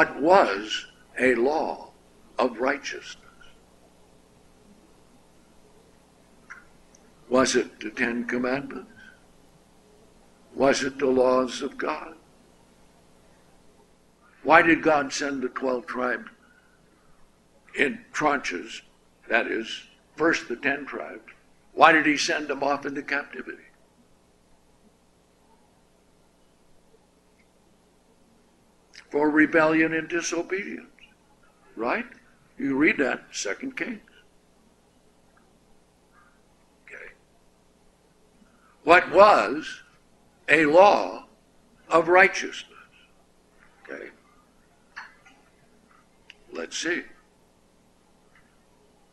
what was a law of righteousness. Was it the Ten Commandments? Was it the laws of God? Why did God send the 12 tribes in tranches? That is, first the 10 tribes. Why did he send them off into captivity? For rebellion and disobedience, right? You read that, 2 Kings. Okay. What was a law of righteousness? Okay. Let's see.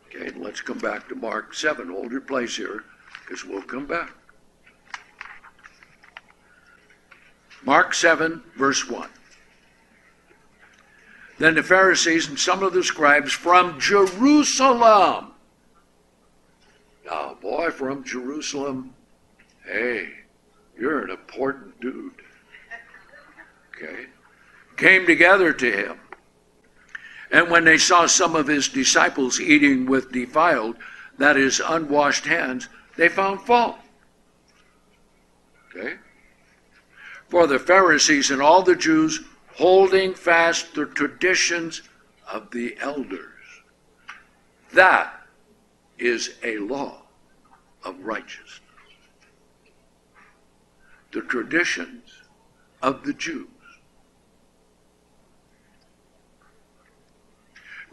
Okay, let's come back to Mark 7. Hold your place here, because we'll come back. Mark 7, verse 1. Then the Pharisees and some of the scribes from Jerusalem. Now, boy, from Jerusalem, hey, you're an important dude. Okay. Came together to him. And when they saw some of his disciples eating with defiled, that is, unwashed hands, they found fault. Okay? For the Pharisees and all the Jews, holding fast the traditions of the elders. That is a law of righteousness. The traditions of the Jews.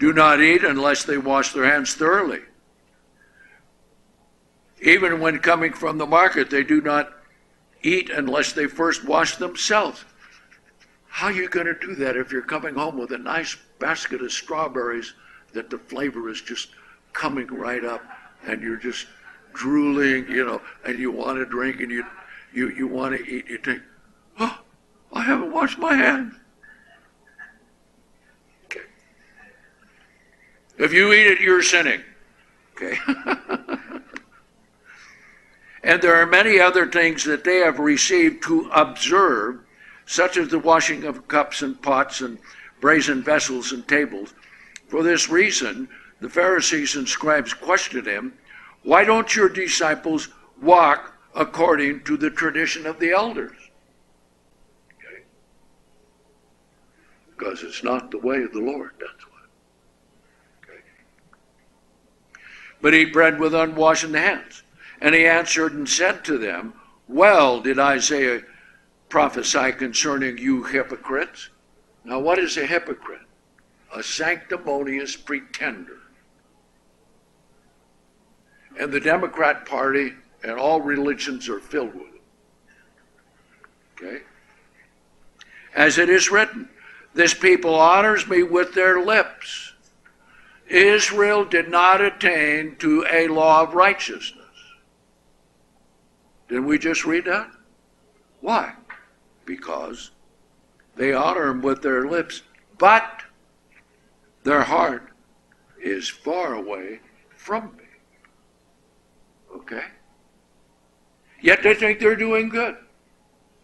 Do not eat unless they wash their hands thoroughly. Even when coming from the market, they do not eat unless they first wash themselves. How are you going to do that if you're coming home with a nice basket of strawberries that the flavor is just coming right up and you're just drooling, you know, and you want to drink and you want to eat. You think, oh, I haven't washed my hands. If you eat it, you're sinning. Okay. And there are many other things that they have received to observe, such as the washing of cups and pots and brazen vessels and tables. For this reason, the Pharisees and scribes questioned him, why don't your disciples walk according to the tradition of the elders? Okay. Because it's not the way of the Lord, that's why. But eat bread with unwashed hands. And he answered and said to them, well, did Isaiah prophesy concerning you hypocrites? Now what is a hypocrite? A sanctimonious pretender. And the Democrat Party and all religions are filled with it. Okay? As it is written, this people honors me with their lips. Israel did not attain to a law of righteousness. Didn't we just read that? Why? Because they honor him with their lips, but their heart is far away from me. Okay? Yet they think they're doing good.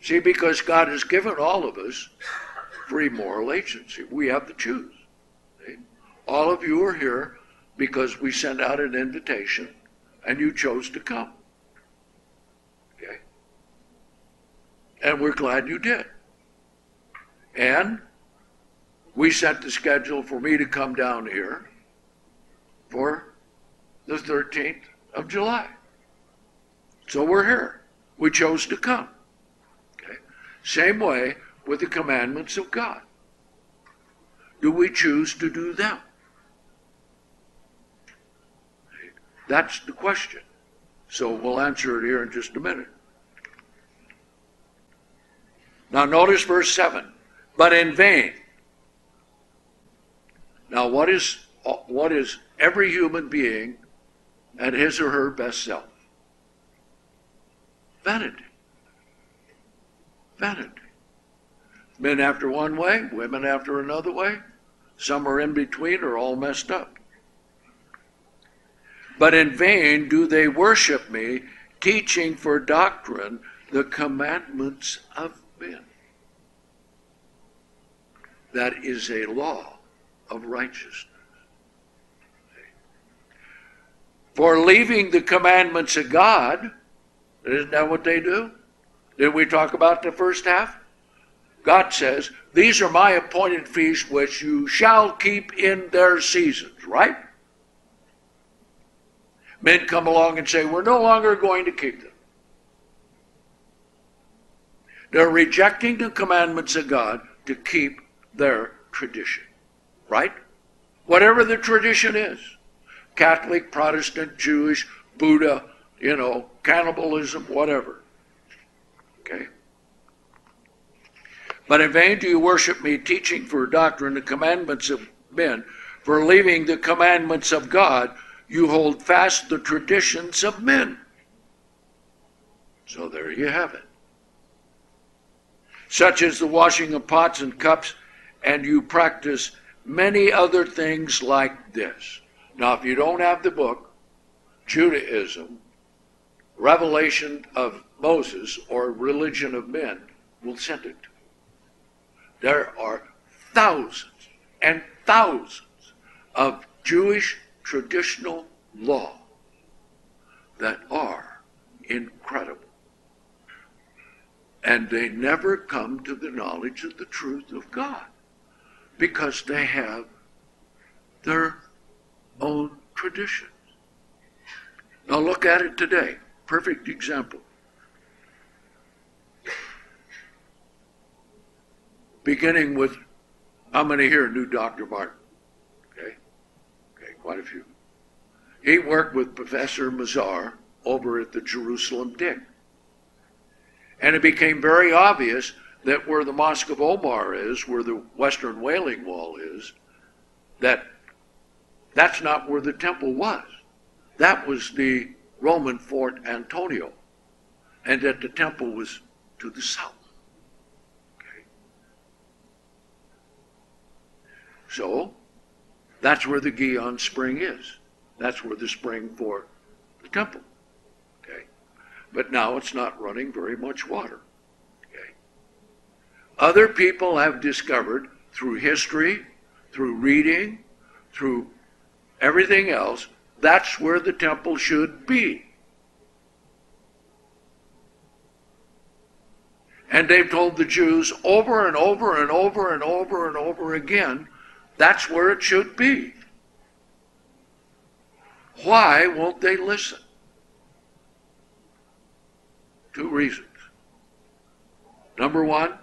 See, because God has given all of us free moral agency. We have to choose. All of you are here because we sent out an invitation and you chose to come. Okay? And we're glad you did. And we set the schedule for me to come down here for the 13th of July. So we're here. We chose to come. Okay? Same way with the commandments of God. Do we choose to do them? That's the question. So we'll answer it here in just a minute. Now notice verse 7. But in vain. Now what is every human being at his or her best self? Vanity. Vanity. Men after one way, women after another way. Some are in between or all messed up. But in vain do they worship me, teaching for doctrine the commandments of men. that is a law of righteousness. For leaving the commandments of God, isn't that what they do? Did we talk about the first half? God says, these are my appointed feasts which you shall keep in their seasons, right? Men come along and say, we're no longer going to keep them. They're rejecting the commandments of God to keep their tradition, right? Whatever the tradition is, Catholic, Protestant, Jewish, Buddha, you know, cannibalism, whatever, okay? But in vain do you worship me, teaching for doctrine the commandments of men, for leaving the commandments of God, you hold fast the traditions of men. So there you have it. Such as the washing of pots and cups, and you practice many other things like this. Now, if you don't have the book, Judaism, Revelation of Moses, or Religion of Men, we'll send it to you. There are thousands and thousands of Jewish traditional law that are incredible. And they never come to the knowledge of the truth of God because they have their own traditions. Now look at it today. Perfect example. Beginning with, how many here knew Dr. Martin? Quite a few. He worked with Professor Mazar over at the Jerusalem Dig. And it became very obvious that where the Mosque of Omar is, where the Western Wailing Wall is, that's not where the temple was. That was the Roman Fort Antonio, and that the temple was to the south. Okay. So, that's where the Gion Spring is. That's where the spring for the temple. Okay? But now it's not running very much water. Okay? Other people have discovered through history, through reading, through everything else, that's where the temple should be. And they've told the Jews over and over and over and over and over again, that's where it should be. Why won't they listen? Two reasons. Number one,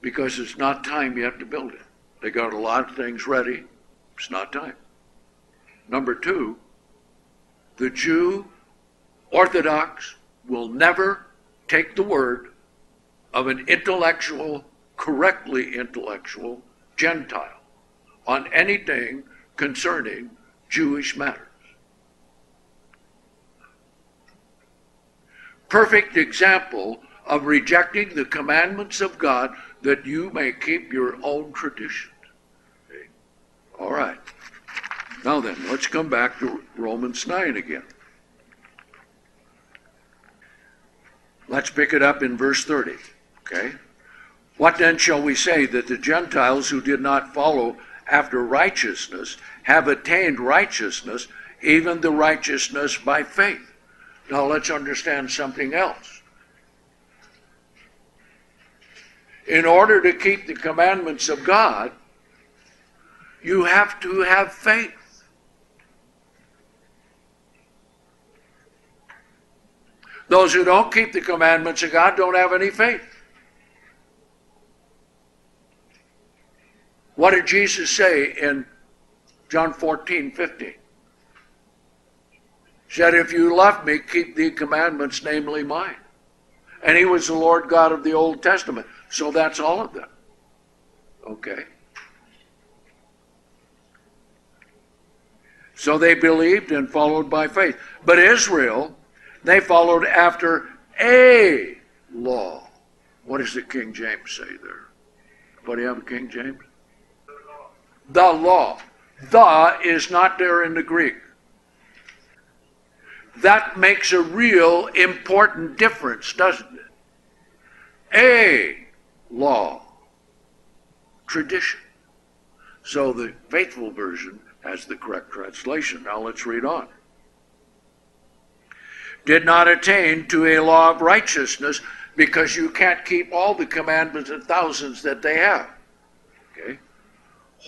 because it's not time yet to build it. They got a lot of things ready. It's not time. Number two, the Jew Orthodox will never take the word of an intellectual, correctly intellectual Gentile on anything concerning Jewish matters. Perfect example of rejecting the commandments of God that you may keep your own tradition. Okay. All right. Now then, let's come back to Romans 9 again. Let's pick it up in verse 30. Okay. What then shall we say that the Gentiles who did not follow after righteousness have attained righteousness, even the righteousness by faith? Now let's understand something else. In order to keep the commandments of God, you have to have faith. Those who don't keep the commandments of God don't have any faith. What did Jesus say in John 14:15? He said, if you love me, keep the commandments, namely mine. And he was the Lord God of the Old Testament. So that's all of them. Okay. So they believed and followed by faith. But Israel, they followed after a law. What does the King James say there? Anybody have a King James? The law. The is not there in the Greek. That makes a real important difference, doesn't it? a law, tradition. So the Faithful Version has the correct translation. Now let's read on. Did not attain to a law of righteousness, because you can't keep all the commandments and thousands that they have. Okay?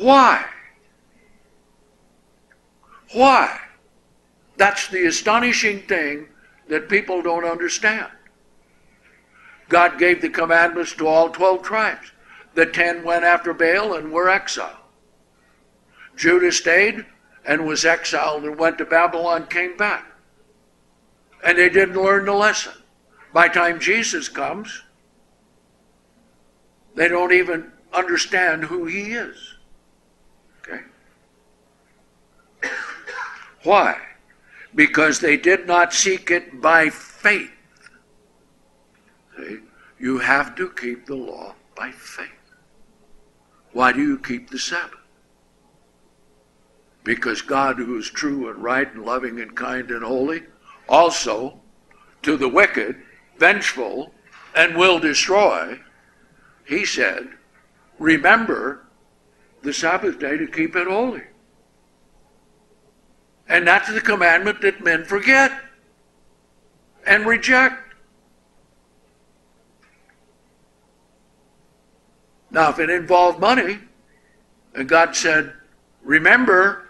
Why? Why? That's the astonishing thing that people don't understand. God gave the commandments to all 12 tribes. The 10 went after Baal and were exiled. Judah stayed and was exiled and went to Babylon, came back. And they didn't learn the lesson. By the time Jesus comes, they don't even understand who he is. Okay? Why? Because they did not seek it by faith. See? You have to keep the law by faith. Why do you keep the Sabbath? Because God, who is true and right and loving and kind and holy, also to the wicked, vengeful, and will destroy, he said, remember the Sabbath day to keep it holy. And that's the commandment that men forget and reject. Now, if it involved money, and God said, remember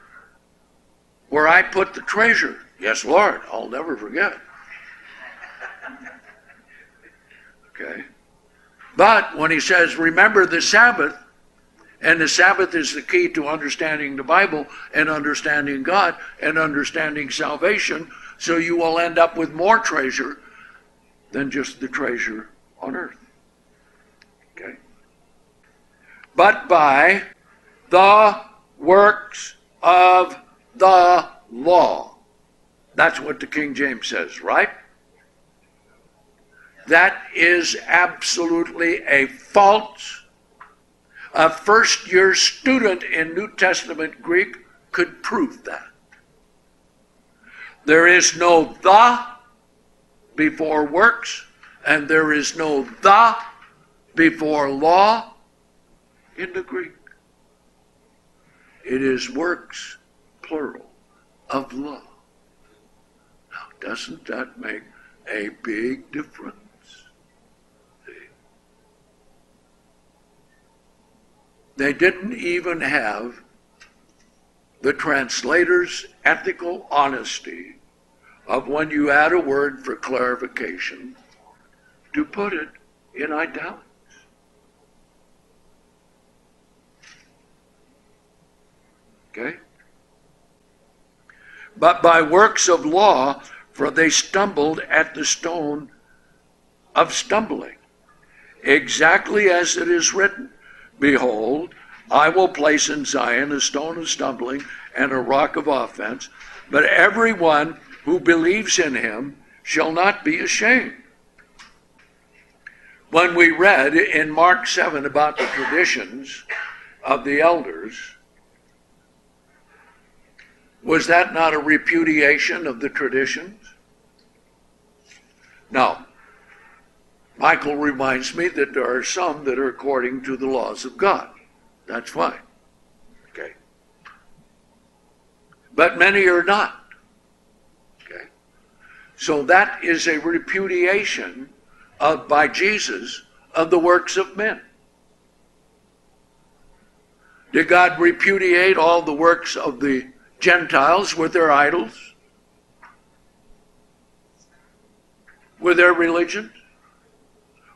where I put the treasure. Yes, Lord, I'll never forget. Okay. But when he says, remember the Sabbath, and the Sabbath is the key to understanding the Bible and understanding God and understanding salvation, so you will end up with more treasure than just the treasure on earth. Okay. But by the works of the law. That's what the King James says, right? That is absolutely a false. A first-year student in New Testament Greek could prove that. There is no the before works, and there is no the before law in the Greek. It is works, plural, of law. Now, doesn't that make a big difference? They didn't even have the translator's ethical honesty of when you add a word for clarification to put it in italics. Okay? But by works of law, for they stumbled at the stone of stumbling, exactly as it is written. Behold, I will place in Zion a stone of stumbling and a rock of offense, but everyone who believes in him shall not be ashamed. When we read in Mark 7 about the traditions of the elders, was that not a repudiation of the traditions? No. Michael reminds me that there are some that are according to the laws of God. That's fine. Okay. But many are not. Okay. So that is a repudiation of, by Jesus, of the works of men. Did God repudiate all the works of the Gentiles with their idols? With their religions?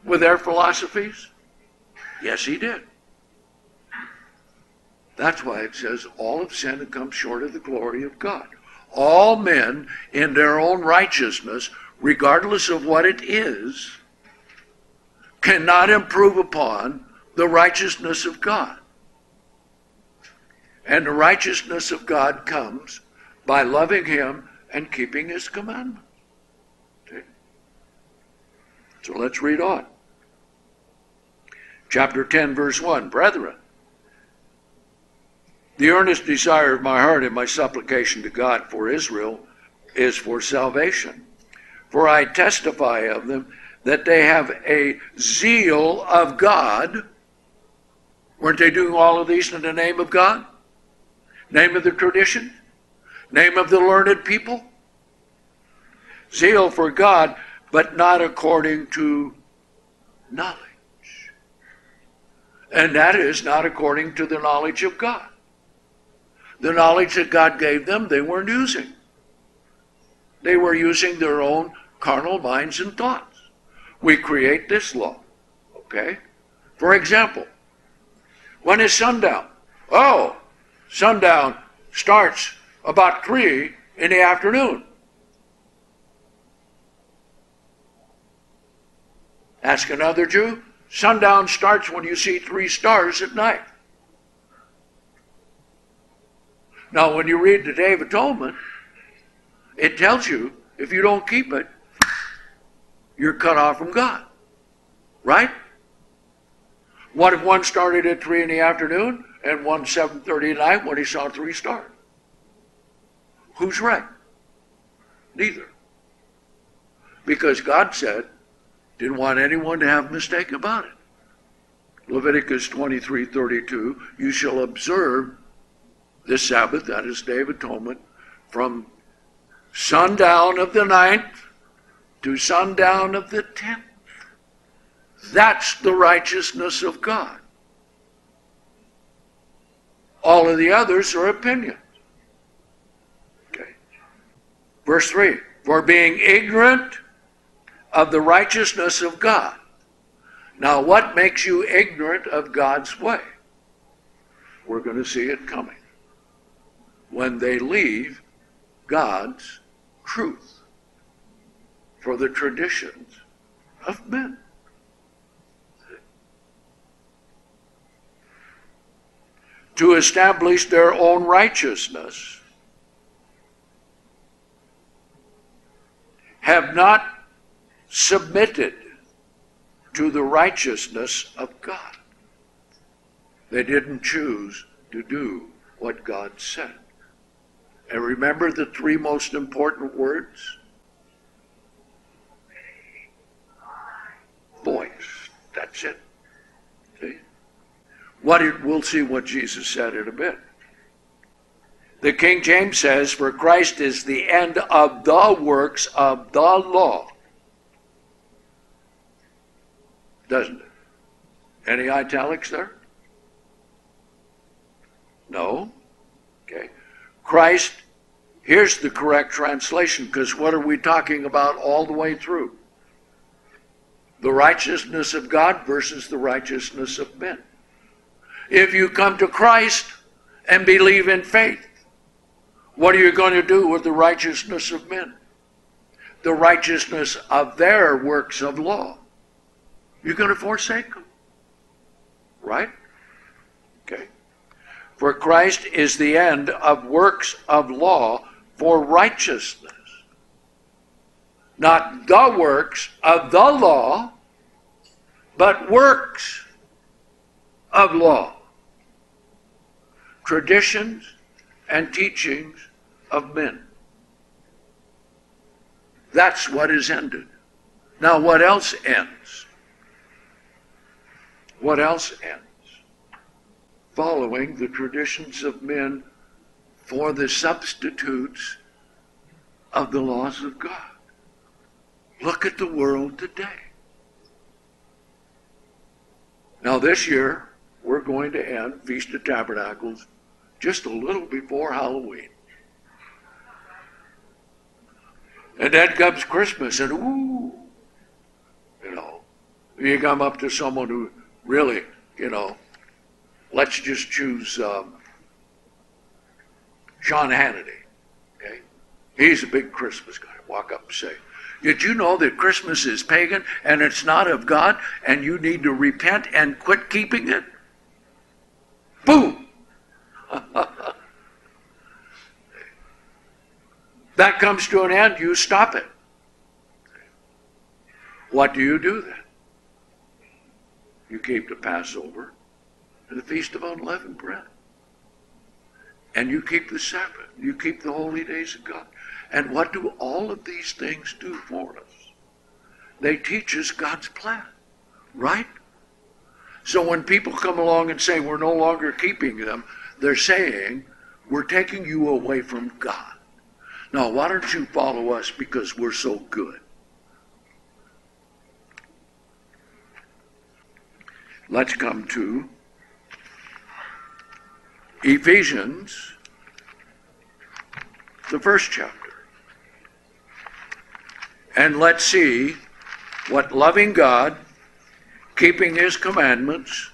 With their philosophies? Yes, he did. That's why it says, all have sinned and come short of the glory of God. All men in their own righteousness, regardless of what it is, cannot improve upon the righteousness of God. And the righteousness of God comes by loving him and keeping his commandments. So let's read on. Chapter 10, verse 1. Brethren, the earnest desire of my heart and my supplication to God for Israel is for salvation. For I testify of them that they have a zeal of God. Weren't they doing all of these in the name of God? Name of the tradition? Name of the learned people? Zeal for God, but not according to knowledge. And that is not according to the knowledge of God. The knowledge that God gave them, they weren't using. They were using their own carnal minds and thoughts. We create this law, okay? For example, when is sundown? Oh, sundown starts about 3 in the afternoon. Ask another Jew. Sundown starts when you see 3 stars at night. Now, when you read the Day of Atonement, it tells you if you don't keep it, you're cut off from God. Right? What if one started at 3 in the afternoon and one 7:30 at night when he saw 3 stars? Who's right? Neither. Because God said, didn't want anyone to have a mistake about it. Leviticus 23:32, you shall observe this Sabbath, that is Day of Atonement, from sundown of the 9th to sundown of the 10th. That's the righteousness of God. All of the others are opinions. Okay. Verse 3, for being ignorant of the righteousness of God. Now, what makes you ignorant of God's way? We're going to see it coming. When they leave God's truth for the traditions of men. To establish their own righteousness, have not submitted to the righteousness of God. They didn't choose to do what God said. And remember the 3 most important words? Voice. That's it. See? We'll see what Jesus said in a bit. The King James says, for Christ is the end of the works of the law. Doesn't it? Any italics there? No? Okay. Christ, here's the correct translation, because what are we talking about all the way through? The righteousness of God versus the righteousness of men. If you come to Christ and believe in faith, what are you going to do with the righteousness of men? The righteousness of their works of law. You're going to forsake them, right? Okay. For Christ is the end of works of law for righteousness. Not the works of the law, but works of law. Traditions and teachings of men. That's what is ended. Now, what else ends? What else ends? Following the traditions of men for the substitutes of the laws of God. Look at the world today. Now this year, we're going to end Feast of Tabernacles just a little before Halloween. And then comes Christmas, and ooh, you come up to someone who really, let's just choose John Hannity. Okay? He's a big Christmas guy. Walk up and say, did you know that Christmas is pagan and it's not of God and you need to repent and quit keeping it? Boom! That comes to an end. You stop it. What do you do then? You keep the Passover and the Feast of Unleavened Bread. And you keep the Sabbath. You keep the holy days of God. And what do all of these things do for us? They teach us God's plan, right? So when people come along and say we're no longer keeping them, they're saying we're taking you away from God. Now, why don't you follow us because we're so good? Let's come to Ephesians, the first chapter. And let's see what loving God, keeping His commandments,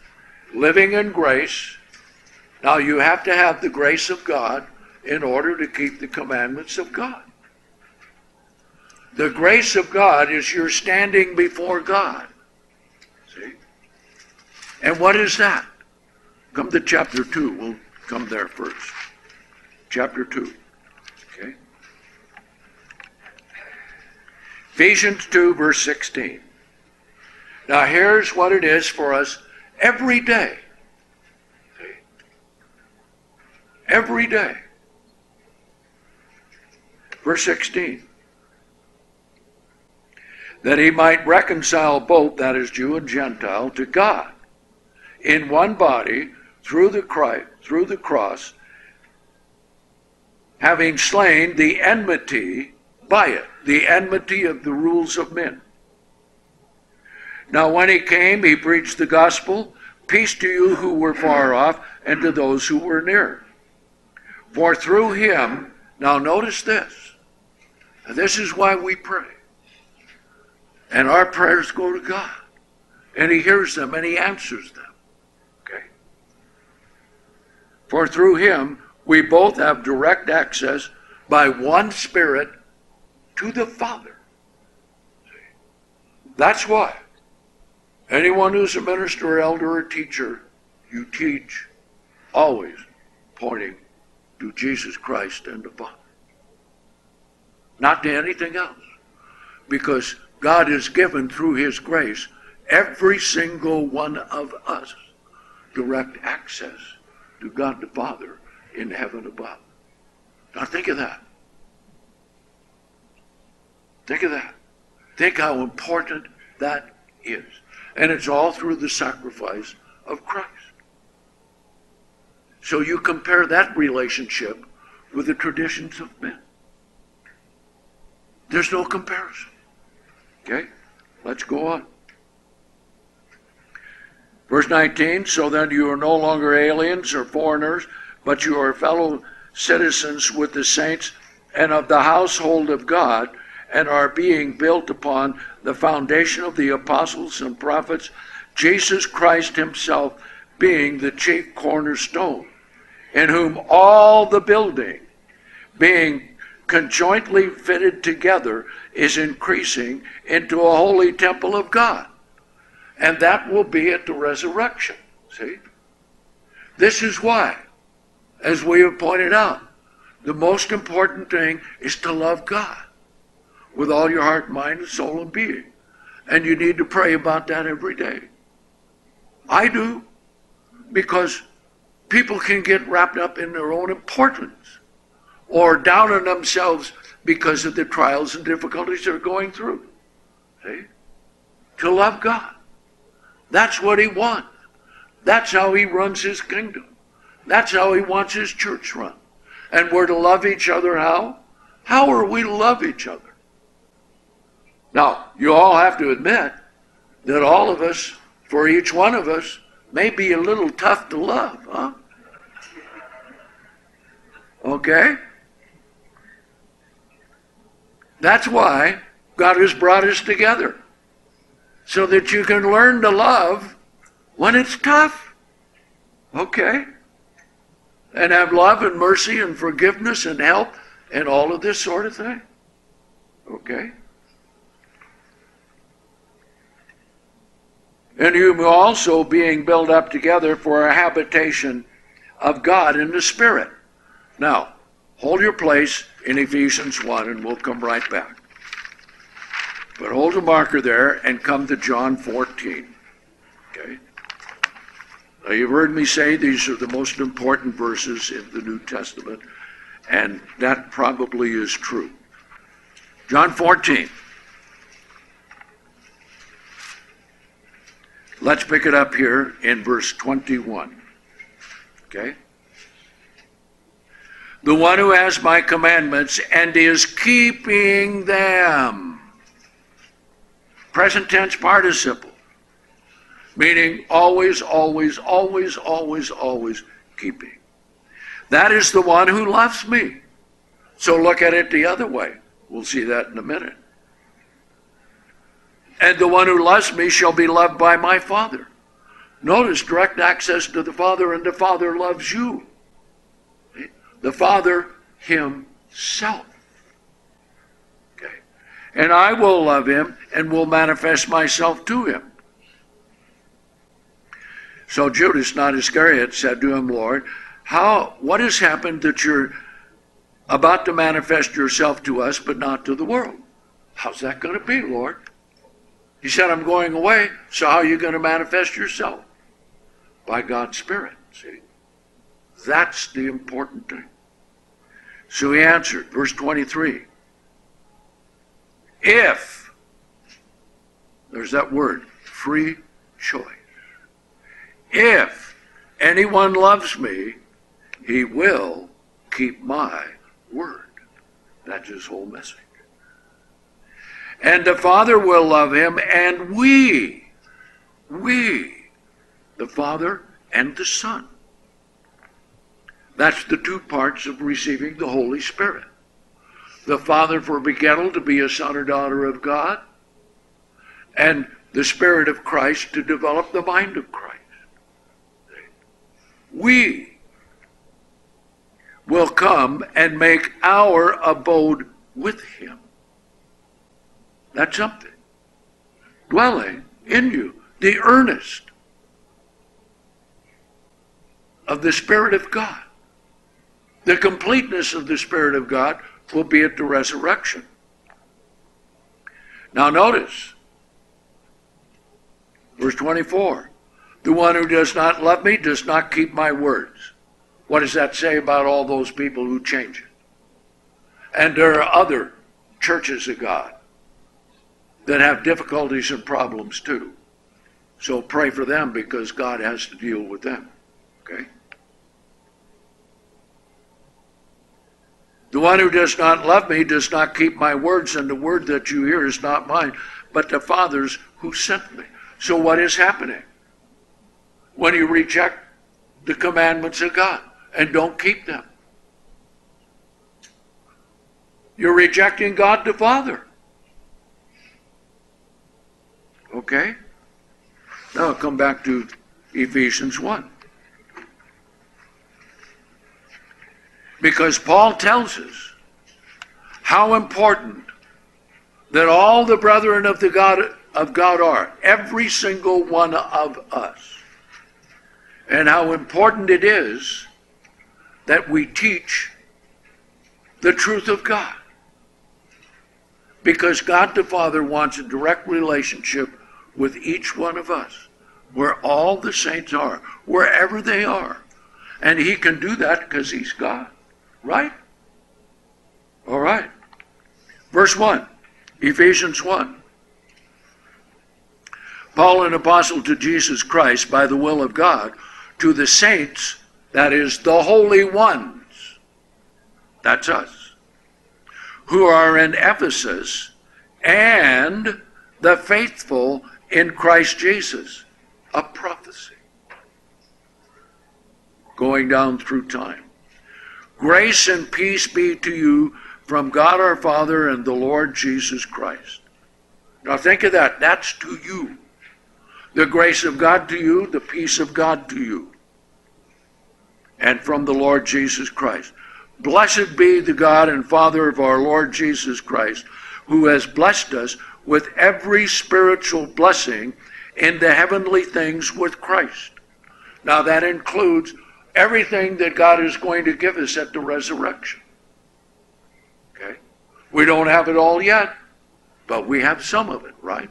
living in grace. Now you have to have the grace of God in order to keep the commandments of God. The grace of God is your standing before God. See? And what is that? Come to chapter 2. We'll come there first. Chapter 2. Okay. Ephesians 2, verse 16. Now here's what it is for us every day. See? Every day. Verse 16, that He might reconcile both, that is Jew and Gentile, to God in one body through the cross, having slain the enmity by it, the enmity of the rules of men. Now when He came, He preached the gospel, peace to you who were far off and to those who were near. For through Him, now notice this, and this is why we pray. And our prayers go to God. And He hears them and He answers them. Okay? For through Him we both have direct access by one Spirit to the Father. See? That's why anyone who's a minister, elder, or teacher, you teach always pointing to Jesus Christ and the Father. Not to anything else. Because God has given through His grace every single one of us direct access to God the Father in heaven above. Now think of that. Think of that. Think how important that is. And it's all through the sacrifice of Christ. So you compare that relationship with the traditions of men. There's no comparison. Okay? Let's go on. Verse 19, so then you are no longer aliens or foreigners, but you are fellow citizens with the saints and of the household of God, and are being built upon the foundation of the apostles and prophets, Jesus Christ Himself being the chief cornerstone, in whom all the building, being conjointly fitted together, is increasing into a holy temple of God. And that will be at the resurrection. See? This is why, as we have pointed out, the most important thing is to love God with all your heart, mind, soul, and being. And you need to pray about that every day. I do, because people can get wrapped up in their own importance or down on themselves because of the trials and difficulties they're going through. See? To love God. That's what He wants. That's how He runs His kingdom. That's how He wants His church run. And we're to love each other how? How are we to love each other? Now, you all have to admit that all of us, for each one of us, may be a little tough to love, huh? Okay? That's why God has brought us together, so that you can learn to love when it's tough. Okay? And have love and mercy and forgiveness and help and all of this sort of thing. Okay? And you also being built up together for a habitation of God in the Spirit. Now, hold your place in Ephesians 1, and we'll come right back. But hold a marker there and come to John 14. Okay? Now, you've heard me say these are the most important verses in the New Testament, and that probably is true. John 14. Let's pick it up here in verse 21. Okay? The one who has my commandments and is keeping them. Present tense participle. Meaning always, always, always, always, always keeping. That is the one who loves me. So look at it the other way. We'll see that in a minute. And the one who loves me shall be loved by my Father. Notice direct access to the Father, and the Father loves you. The Father himself. Okay. And I will love him and will manifest myself to him. So Judas, not Iscariot, said to him, Lord, what has happened that you're about to manifest yourself to us but not to the world? How's that going to be, Lord? He said, I'm going away, so how are you going to manifest yourself? By God's Spirit, see? That's the important thing. So he answered, verse 23, if, there's that word, free choice, if anyone loves me, he will keep my word. That's his whole message. And the Father will love him, and we, the Father and the Son. That's the two parts of receiving the Holy Spirit. The Father for begettal, to be a son or daughter of God, and the Spirit of Christ to develop the mind of Christ. We will come and make our abode with him. That's something. Dwelling in you, the earnest of the Spirit of God. The completeness of the Spirit of God will be at the resurrection. Now notice, verse 24, the one who does not love me does not keep my words. What does that say about all those people who change it? And there are other churches of God that have difficulties and problems too. So pray for them, because God has to deal with them. Okay? The one who does not love me does not keep my words, and the word that you hear is not mine, but the Father's who sent me. So what is happening when you reject the commandments of God and don't keep them? You're rejecting God the Father. Okay? Now I'll come back to Ephesians 1. Because Paul tells us how important that all the brethren of God are, every single one of us, and how important it is that we teach the truth of God. Because God the Father wants a direct relationship with each one of us, where all the saints are, wherever they are. And he can do that because he's God, right? All right. Verse 1, Ephesians 1. Paul, an apostle to Jesus Christ by the will of God, to the saints, that is, the holy ones, that's us, who are in Ephesus, and the faithful in Christ Jesus, a prophecy going down through time. Grace and peace be to you from God our Father and the Lord Jesus Christ. Now think of that. That's to you. The grace of God to you, the peace of God to you, and from the Lord Jesus Christ. Blessed be the God and Father of our Lord Jesus Christ, who has blessed us with every spiritual blessing in the heavenly things with Christ. Now that includes everything that God is going to give us at the resurrection. Okay? We don't have it all yet, but we have some of it, right?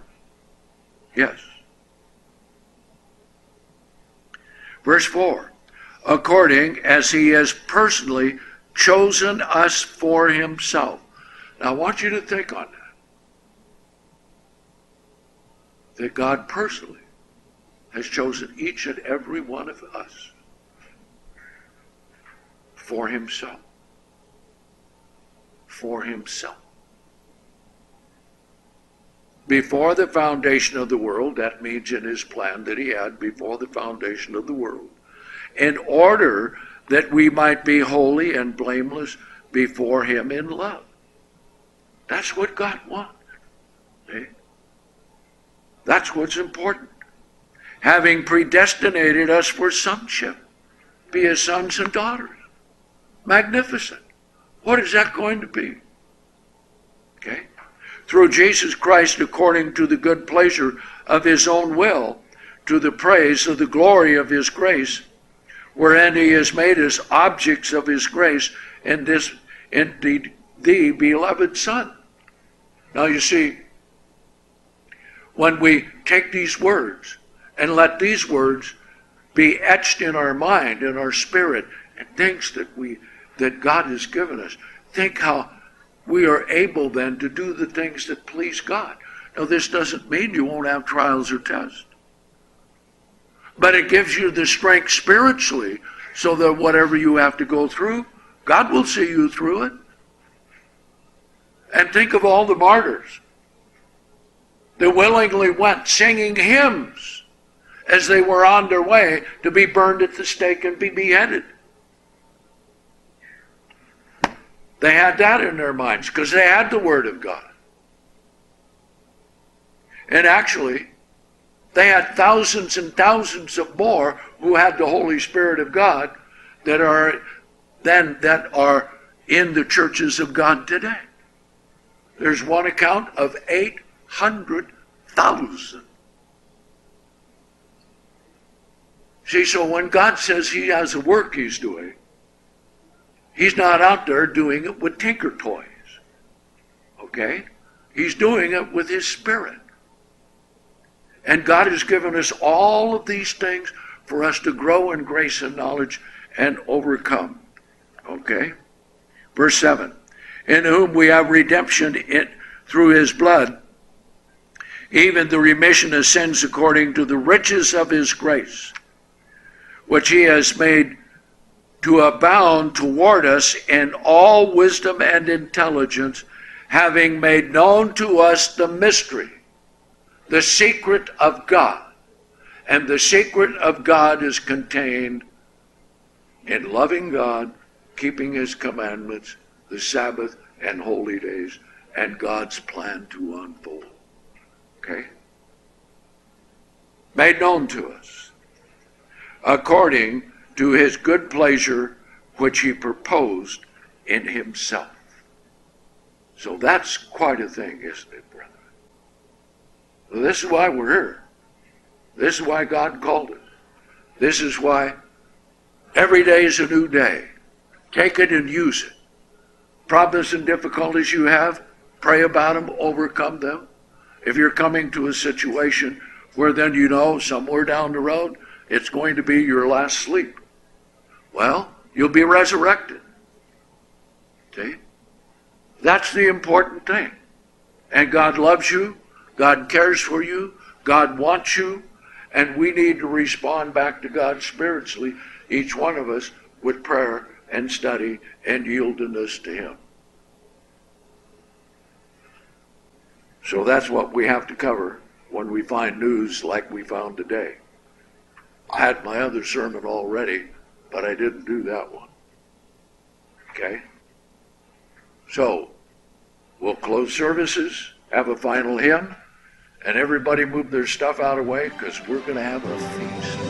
Yes. Verse 4, according as he has personally chosen us for himself. Now I want you to think on that. That God personally has chosen each and every one of us for himself. For himself. Before the foundation of the world, that means in his plan that he had before the foundation of the world, in order that we might be holy and blameless before him in love. That's what God wanted. See? That's what's important. Having predestinated us for sonship, be his sons and daughters. Magnificent. What is that going to be? Okay? Through Jesus Christ, according to the good pleasure of his own will, to the praise of the glory of his grace, wherein he has made us objects of his grace in this, in the beloved Son. Now you see, when we take these words and let these words be etched in our mind, in our spirit, and things that God has given us, think how we are able then to do the things that please God. Now this doesn't mean you won't have trials or tests, but it gives you the strength spiritually so that whatever you have to go through, God will see you through it. And think of all the martyrs that willingly went singing hymns as they were on their way to be burned at the stake and be beheaded. They had that in their minds because they had the Word of God. And actually, they had thousands and thousands of more who had the Holy Spirit of God that are in the churches of God today. There's one account of 800,000. See, so when God says he has a work he's doing, he's not out there doing it with tinker toys. Okay? He's doing it with his Spirit. And God has given us all of these things for us to grow in grace and knowledge and overcome. Okay? Verse 7. In whom we have redemption through his blood, even the remission of sins according to the riches of his grace, which he has made to abound toward us in all wisdom and intelligence, having made known to us the mystery, the secret of God. And the secret of God is contained in loving God, keeping his commandments, the Sabbath and holy days, and God's plan to unfold. Okay? Made known to us, according to his good pleasure, which he proposed in himself. So that's quite a thing, isn't it, brethren? Well, this is why we're here. This is why God called us. This is why every day is a new day. Take it and use it. Problems and difficulties you have, pray about them, overcome them. If you're coming to a situation where then you know somewhere down the road it's going to be your last sleep, well, you'll be resurrected. See? That's the important thing. And God loves you, God cares for you, God wants you, and we need to respond back to God spiritually, each one of us, with prayer and study and yieldedness to him. So that's what we have to cover when we find news like we found today. I had my other sermon already, but I didn't do that one. Okay? So, we'll close services, have a final hymn, and everybody move their stuff out of the way because we're going to have a feast.